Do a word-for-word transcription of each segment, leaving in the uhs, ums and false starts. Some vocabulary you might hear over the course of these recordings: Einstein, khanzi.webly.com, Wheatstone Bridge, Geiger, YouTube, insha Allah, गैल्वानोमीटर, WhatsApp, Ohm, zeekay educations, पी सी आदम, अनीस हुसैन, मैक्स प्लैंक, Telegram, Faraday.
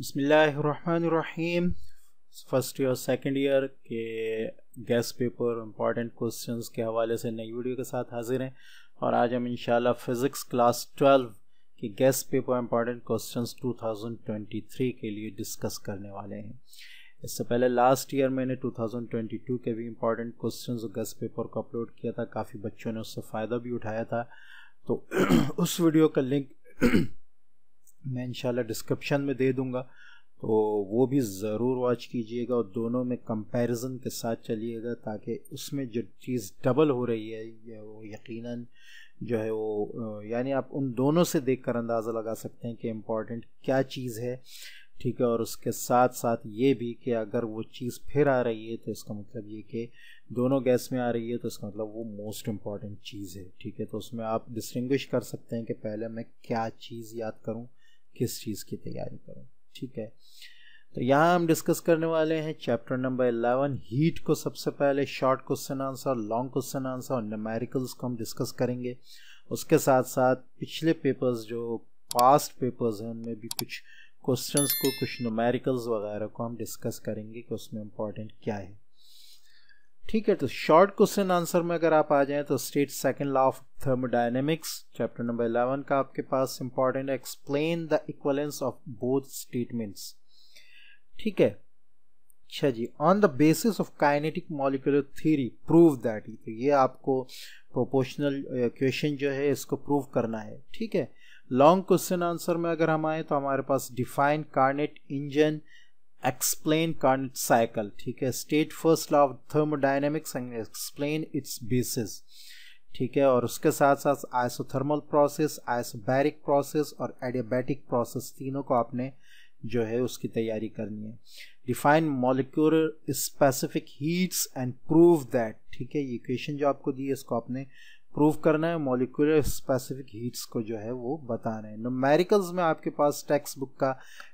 बिस्मिल्लाहिर्रहमानिर्रहीम first year second year के guess paper important questions के हवाले से नई वीडियो के साथ हाजिर हैं और आज हम इंशाल्लाह फिज़िक्स क्लास ट्वेल्व के गैस पेपर इम्पॉर्टेंट क्वेश्चंस दो हज़ार तेईस के लिए डिस्कस करने वाले हैं। इससे पहले लास्ट ईयर मैंने दो हज़ार बाईस के भी इम्पॉर्टेंट क्वेश्चंस और गैस पेपर को अपलोड किया था, काफ़ी बच्चों ने उससे फ़ायदा भी उठाया था, तो उस वीडियो का लिंक मैं इंशाल्लाह डिस्क्रिप्शन में दे दूंगा, तो वो भी ज़रूर वॉच कीजिएगा और दोनों में कंपैरिजन के साथ चलिएगा ताकि उसमें जो चीज़ डबल हो रही है वो यकीनन जो है वो यानी आप उन दोनों से देखकर अंदाज़ा लगा सकते हैं कि इम्पॉर्टेंट क्या चीज़ है, ठीक है। और उसके साथ साथ ये भी कि अगर वो चीज़ फिर आ रही है तो इसका मतलब ये कि दोनों गैस में आ रही है तो इसका मतलब वो मोस्ट इम्पॉर्टेंट चीज़ है, ठीक है। तो उसमें आप डिस्टिंग्विश कर सकते हैं कि पहले मैं क्या चीज़ याद करूँ, किस चीज़ की तैयारी करें, ठीक है। तो यहाँ हम डिस्कस करने वाले हैं चैप्टर नंबर ग्यारह हीट को। सबसे पहले short question answer, long question answer और न्यूमेरिकल्स को हम डिस्कस करेंगे। उसके साथ साथ पिछले पेपर्स जो पास्ट पेपर्स हैं उनमें भी कुछ क्वेश्चंस को, कुछ न्यूमेरिकल्स वगैरह को हम डिस्कस करेंगे कि उसमें इम्पॉर्टेंट क्या है, ठीक है। तो शॉर्ट क्वेश्चन आंसर में अगर आप आ जाएं तो state second law of thermodynamics chapter number ग्यारह का आपके पास important, explain the equivalence of both statements, ठीक है। अच्छा जी, on the basis of kinetic molecular theory prove that, तो ये आपको प्रोपोर्शनल इक्वेशन जो है इसको प्रूव करना है, ठीक है। लॉन्ग क्वेश्चन आंसर में अगर हम आएँ तो हमारे पास define Carnot engine, explain Carnot cycle, ठीक है। State first law of thermodynamics and explain its basis, ठीक है। और उसके साथ साथ आइसोथर्मल प्रोसेस, आइसोबैरिक प्रोसेस और एडियाबैटिक प्रोसेस, तीनों को आपने जो है उसकी तैयारी करनी है। Define molecular specific heats and prove that, ठीक है। ये इक्वेशन जो आपको दी है इसको आपने प्रूव करना है, मॉलिक्यूलर स्पेसिफिक हीट्स को जो है वो बताना है। न्यूमेरिकल्स में आपके पास टेक्स्ट बुक का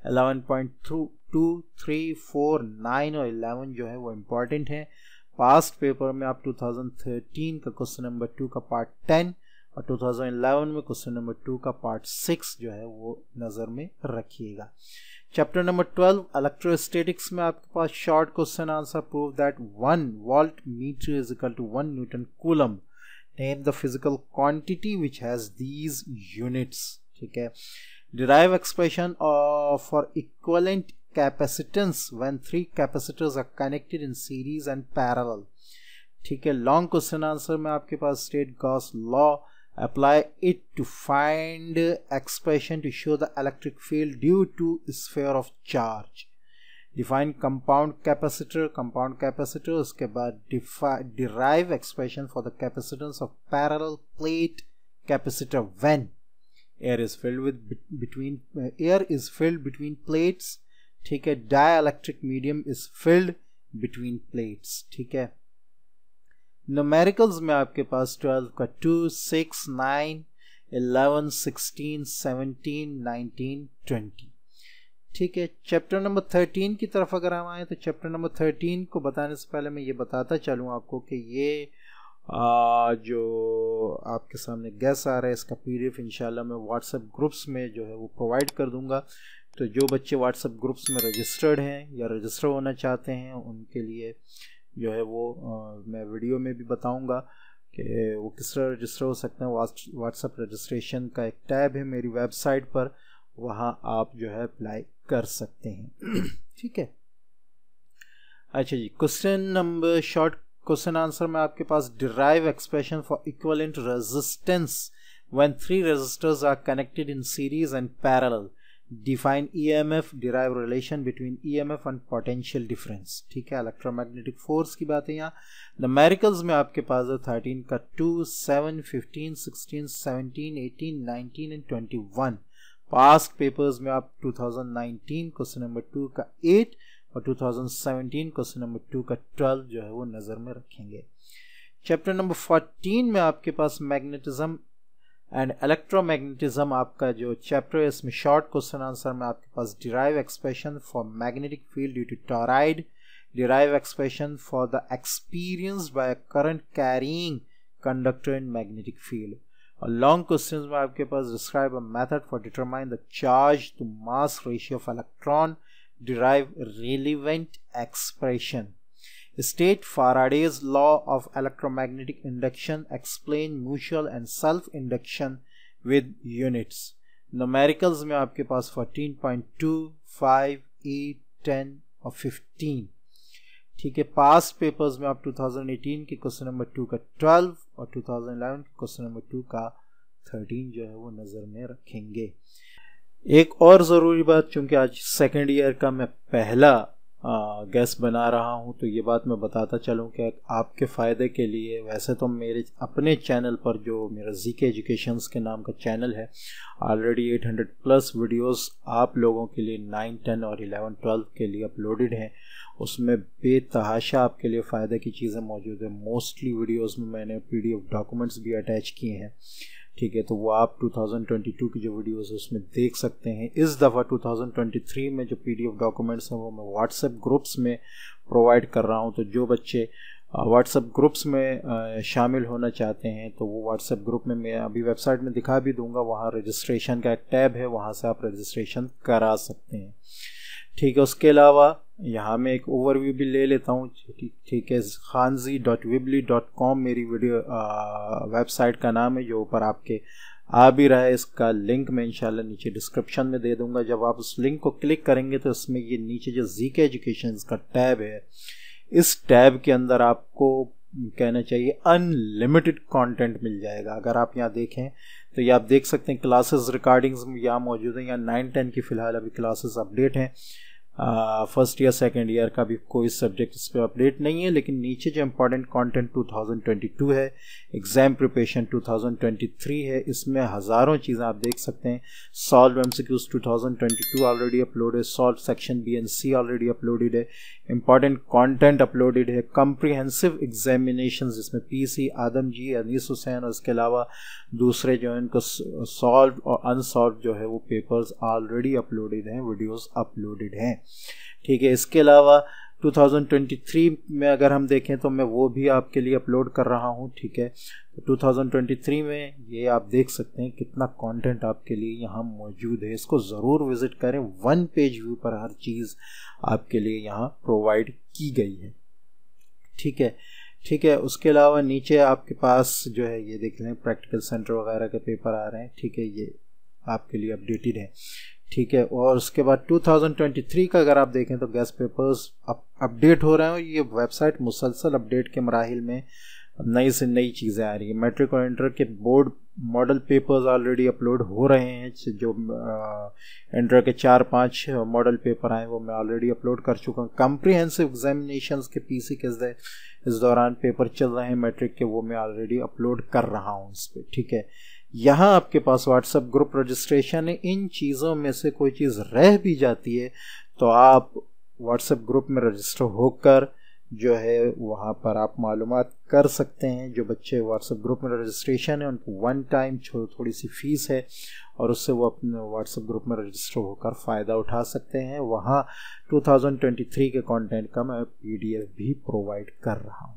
eleven point three two three four nine और इलेवन जो है वो इम्पॉर्टेंट है। पास्ट पेपर में आप दो हज़ार तेरह का क्वेश्चन नंबर टू का पार्ट टेन और दो हज़ार ग्यारह में क्वेश्चन नंबर टू का पार्ट सिक्स जो है वो नज़र में रखिएगा। चैप्टर नंबर ट्वेल्व इलेक्ट्रोस्टैटिक्स में आपके पास short question answer, prove that one volt metre is equal to one newton coulomb, name the physical quantity which has these units, ठीक है। Derive expression for equivalent capacitance when three capacitors are connected in series and parallel, ठीक है। Long question answer में आपके पास state Gauss law, apply it to find expression to show the electric field due to sphere of charge, define compound capacitor, compound capacitor, उसके बाद derive expression for the capacitance of parallel plate capacitor when air is filled with between air is filled between plates, ठीक है। Dielectric medium is filled between plates, ठीक है। Numericals में आपके पास twelve का two six nine eleven sixteen seventeen nineteen twenty, ठीक है। चैप्टर नंबर थर्टीन की तरफ अगर हम आए तो चैप्टर नंबर थर्टीन को बताने से पहले मैं ये बताता चलूँ आपको कि ये आ, जो आपके सामने गैस आ रहा है इसका पीडीएफ इंशाल्लाह मैं व्हाट्सएप ग्रुप्स में जो है वो प्रोवाइड कर दूँगा, तो जो बच्चे व्हाट्सएप ग्रुप्स में रजिस्टर्ड हैं या रजिस्टर होना चाहते हैं उनके लिए जो है वो आ, मैं वीडियो में भी बताऊंगा कि वो किस तरह रजिस्टर हो सकते हैं। व्हाट्सएप रजिस्ट्रेशन का एक टैब है मेरी वेबसाइट पर, वहां आप जो है अप्लाई कर सकते हैं, ठीक है। अच्छा जी, question number short question answer में आपके पास derive expression for equivalent resistance when three resistors are connected in series and parallel, define E M F, derive relation between E M F and potential difference, ठीक है। Electromagnetic force की बात है यहाँ। Numericals में आपके पास है थर्टीन का two seven fifteen sixteen seventeen eighteen nineteen and twenty one. Past papers में आप दो हज़ार उन्नीस क्वेश्चन नंबर टू का एट और दो हज़ार सत्रह क्वेश्चन नंबर टू का ट्वेल्व जो है वो नज़र में रखेंगे। चैप्टर नंबर फोर्टीन में आपके पास मैग्नेटिज्म एंड इलेक्ट्रोमैग्नेटिज्म आपका जो चैप्टर है इसमें शॉर्ट क्वेश्चन आंसर में आपके पास derive expression for magnetic field due to toroid, derive expression for the experience by current carrying conductor in magnetic field, और लॉन्ग क्वेश्चंस में आपके पास describe a method for determine the charge to mass ratio of electron, derive relevant expression, state Faraday's law of electromagnetic induction, explain mutual and self induction with units. Numericals में आपके पास fourteen point two, five, eight, ten और fifteen. ठीक है, past papers में आप twenty eighteen के question number two का twelve और twenty eleven के question number two का thirteen जो है वो नजर में रखेंगे. एक और जरूरी बात, चूंकि आज second year का मैं पहला गैस बना रहा हूं, तो ये बात मैं बताता चलूं कि आपके फ़ायदे के लिए, वैसे तो मेरे अपने चैनल पर जो मेरा ज़ेड के एजुकेशंस के नाम का चैनल है, already eight hundred plus videos आप लोगों के लिए nine, ten और eleven, twelve के लिए अपलोडेड हैं. उसमें बेतहाशा आपके लिए फ़ायदे की चीज़ें मौजूद है. मोस्टली वीडियोस में मैंने पीडीएफ डॉक्यूमेंट्स भी अटैच किए हैं. ठीक है, तो वो आप twenty twenty-two की जो वीडियोस है उसमें देख सकते हैं. इस दफ़ा twenty twenty-three में जो पीडीएफ डॉक्यूमेंट्स हैं वो मैं व्हाट्सएप ग्रुप्स में प्रोवाइड कर रहा हूं, तो जो बच्चे व्हाट्सएप ग्रुप्स में शामिल होना चाहते हैं तो वो व्हाट्सएप ग्रुप में मैं अभी वेबसाइट में दिखा भी दूंगा. वहाँ रजिस्ट्रेशन का एक टैब है, वहाँ से आप रजिस्ट्रेशन करा सकते हैं. ठीक है, उसके अलावा यहाँ मैं एक ओवरव्यू भी ले लेता हूँ. ठीक है, khanzi dot webly dot com मेरी वीडियो वेबसाइट का नाम है, जो ऊपर आपके आ भी रहा है. इसका लिंक मैं इंशाल्लाह नीचे डिस्क्रिप्शन में दे दूंगा. जब आप उस लिंक को क्लिक करेंगे तो इसमें ये नीचे जो ज़ेड के एजुकेशंस का टैब है, इस टैब के अंदर आपको कहना चाहिए अनलिमिटेड कंटेंट मिल जाएगा. अगर आप यहाँ देखें तो ये आप देख सकते हैं, क्लासेस रिकॉर्डिंग्स यहाँ मौजूद हैं. यहाँ नाइन टेन की फ़िलहाल अभी क्लासेस अपडेट हैं. फर्स्ट ईयर सेकंड ईयर का भी कोई सब्जेक्ट इस पर अपडेट नहीं है, लेकिन नीचे जो इम्पोर्टेंट कंटेंट twenty twenty-two है, एग्ज़ाम प्रिपरेशन twenty twenty-three है, इसमें हज़ारों चीज़ें आप देख सकते हैं. Solve MCQs twenty twenty-two already upload है, solve section B and C already uploaded है, इम्पोर्टेंट कंटेंट अपलोडेड है, कम्प्रीहेंसिव एग्जामिनेशन जिसमें पी सी आदम Adamjee, अनीस हुसैन और इसके अलावा दूसरे जो है इनको सॉल्व और अनसॉल्व जो है वो पेपर्स ऑलरेडी अपलोडेड हैं, वीडियोज़ अपलोडेड हैं. ठीक है, इसके अलावा twenty twenty-three में अगर हम देखें तो मैं वो भी आपके लिए अपलोड कर रहा हूँ. ठीक है, twenty twenty-three में ये आप देख सकते हैं कितना कंटेंट आपके लिए यहाँ मौजूद है. इसको ज़रूर विज़िट करें. वन पेज व्यू पर हर चीज़ आपके लिए यहाँ प्रोवाइड की गई है. ठीक है, ठीक है, उसके अलावा नीचे आपके पास जो है ये देख लें, प्रैक्टिकल सेंटर वगैरह के पेपर आ रहे हैं. ठीक है, ये आपके लिए अपडेटेड है. ठीक है, और उसके बाद twenty twenty-three का अगर आप देखें तो गैस पेपर्स अप अपडेट हो रहे हैं. ये वेबसाइट मुसलसल अपडेट के मराहिल में नई से नई चीज़ें आ रही है. मैट्रिक और इंटर के board model papers already upload हो रहे हैं. जो इंटर के चार पांच मॉडल पेपर आए वो मैं ऑलरेडी अपलोड कर चुका हूँ. कम्प्रीहेंसिव एग्जामिनेशंस के पीसी के इस दौरान पेपर चल रहे हैं मैट्रिक के, वो मैं ऑलरेडी अपलोड कर रहा हूँ इस पर. ठीक है, यहाँ आपके पास व्हाट्सएप ग्रुप रजिस्ट्रेशन है. इन चीज़ों में से कोई चीज़ रह भी जाती है तो आप व्हाट्सएप ग्रुप में रजिस्टर होकर जो है वहाँ पर आप मालूमात कर सकते हैं. जो बच्चे व्हाट्सएप ग्रुप में रजिस्ट्रेशन है उनको वन टाइम थोड़ी सी फ़ीस है और उससे वो अपने व्हाट्सएप ग्रुप में रजिस्टर होकर फ़ायदा उठा सकते हैं. वहाँ twenty twenty-three के कंटेंट का मैं पीडीएफ भी प्रोवाइड कर रहा हूँ.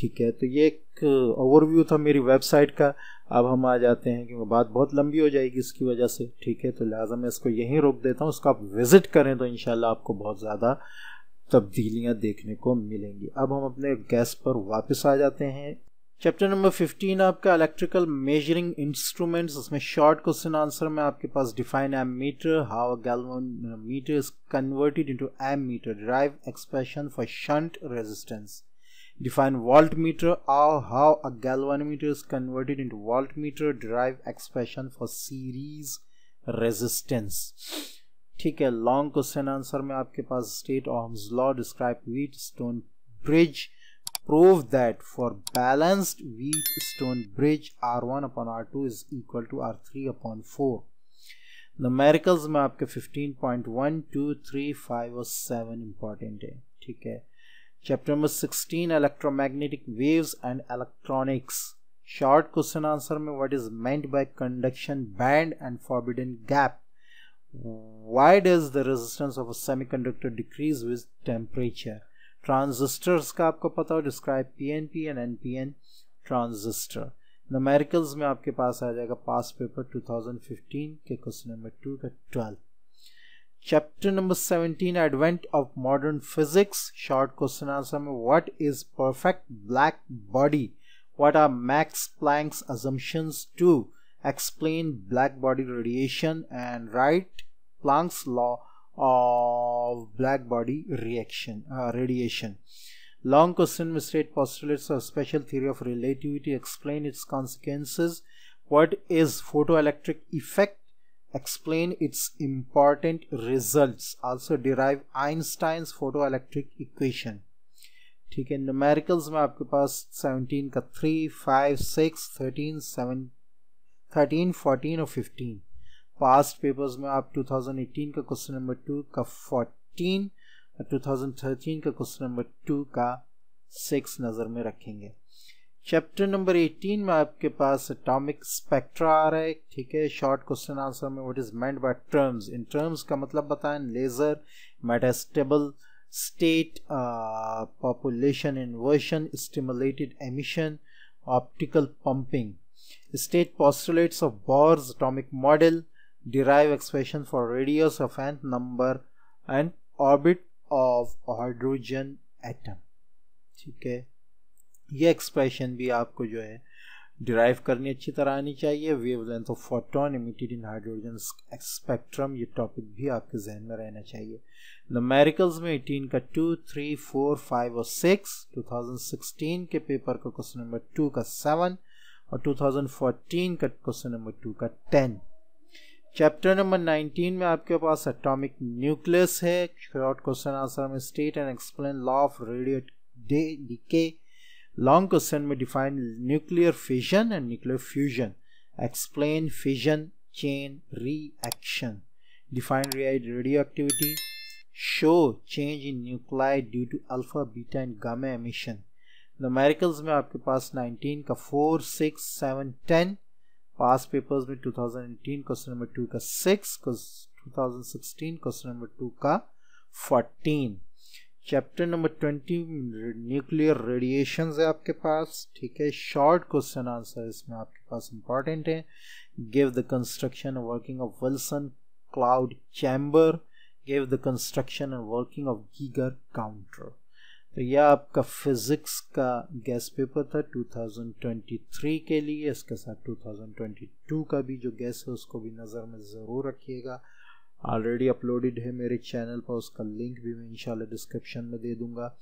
ठीक है, तो ये एक ओवरव्यू था मेरी वेबसाइट का. अब हम आ जाते हैं क्योंकि बात बहुत लंबी हो जाएगी इसकी वजह से. ठीक है, तो लिहाजा मैं इसको यहीं रोक देता हूँ. उसका आप विज़िट करें तो इंशाल्लाह आपको बहुत ज़्यादा तब्दीलियाँ देखने को मिलेंगी. अब हम अपने गैस पर वापस आ जाते हैं. चैप्टर नंबर फिफ्टीन आपका इलेक्ट्रिकल मेजरिंग इंस्ट्रूमेंट्स. इसमें शॉर्ट क्वेश्चन आंसर में आपके पास define ammeter, how a गैल्वानोमीटर is converted into ammeter, derive expression for shunt resistance, define voltmeter or how a galvanometer is converted into voltmeter, derive expression for series resistance. ठीक है, long question answer में आपके पास state Ohm's law, describe Wheatstone bridge, prove that for balanced Wheatstone bridge R one upon R two is equal to R three upon four. numericals में आपके fifteen point one, two, three, five और seven important है. ठीक है, chapter number sixteen electromagnetic waves and electronics. Short question answer में what is meant by conduction band and forbidden gap, why does the resistance of a semiconductor decrease with temperature. Transistors का आपको पता हो, describe PNP and NPN transistor. Numericals में आपके पास आ जाएगा पास पेपर ट्वेंटी फिफ्टीन के क्वेश्चन नंबर टू का twelve. Chapter number seventeen advent of modern physics. Short question answer में what is perfect black body, what are Max Planck's assumptions to explain black body radiation and write Planck's law of black body reaction radiation. Long question में state postulates of special theory of relativity, explain its consequences. What is photoelectric effect? Explain its important results. Also derive Einstein's photoelectric equation. ठीक है, numericals में आपके पास seventeen का three, five, six, thirteen, seven, thirteen, fourteen और fifteen. Past papers में आप twenty eighteen का question number टू का फोर्टीन, ट्वेंटी थर्टीन का क्वेश्चन नंबर टू का सिक्स नज़र में रखेंगे. चैप्टर नंबर एटीन में आपके पास एटॉमिक स्पेक्ट्रा आ रहा है. ठीक है, शॉर्ट क्वेश्चन आंसर में what is meant by terms, इन टर्म्स का मतलब बताएं. Laser, metastable state, population inversion, stimulated emission, optical pumping. State postulates of Bohr's atomic model, derive expression for radius of and number and orbit of hydrogen atom. ठीक है, ये expression भी आपको जो है डिराइव करनी अच्छी तरह आनी चाहिए. Wavelength of photon emitted in hydrogen spectrum, ये टॉपिक भी आपके जहन में रहना चाहिए. न्यूमेरिकल्स में एटीन का टू, थ्री, फोर, फाइव और सिक्स, ट्वेंटी सिक्सटीन के पेपर का क्वेश्चन नंबर टू का सेवन और ट्वेंटी फोर्टीन का क्वेश्चन नंबर टू का टेन. चैप्टर नंबर नाइनटीन में आपके पास एटॉमिक न्यूक्लियस है. शॉर्ट क्वेश्चन आंसर में state and explain law of radio decay. Long question में define nuclear fission and nuclear fusion, explain fission chain reaction, define radioactivity, show change in nuclei due to alpha beta and gamma emission. Numericals में आपके पास nineteen का four, six, seven, ten. Past papers में twenty eighteen question number two का six, twenty sixteen question number two का fourteen. Chapter number twenty nuclear radiations है आपके पास. ठीक है, शॉर्ट क्वेश्चन आंसर इसमें आपके पास इंपॉर्टेंट है. Give the construction working of Wilson cloud chamber, give the construction and working of Geiger counter. तो यह आपका फिजिक्स का गैस पेपर था ट्वेंटी ट्वेंटी थ्री के लिए. इसके साथ ट्वेंटी ट्वेंटी टू का भी जो गैस है उसको भी नज़र में ज़रूर रखिएगा. ऑलरेडी अपलोडेड है मेरे चैनल पर, उसका लिंक भी मैं इंशाल्लाह डिस्क्रिप्शन में दे दूंगा.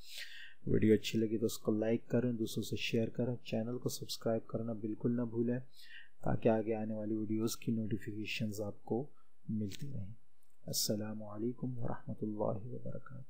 वीडियो अच्छी लगी तो उसको लाइक करें, दूसरों से शेयर करें, चैनल को सब्सक्राइब करना बिल्कुल ना भूलें ताकि आगे आने वाली वीडियोज़ की नोटिफिकेशन आपको मिलती रहें. अस्सलामु अलैकुम व रहमतुल्लाहि व बरकातहू.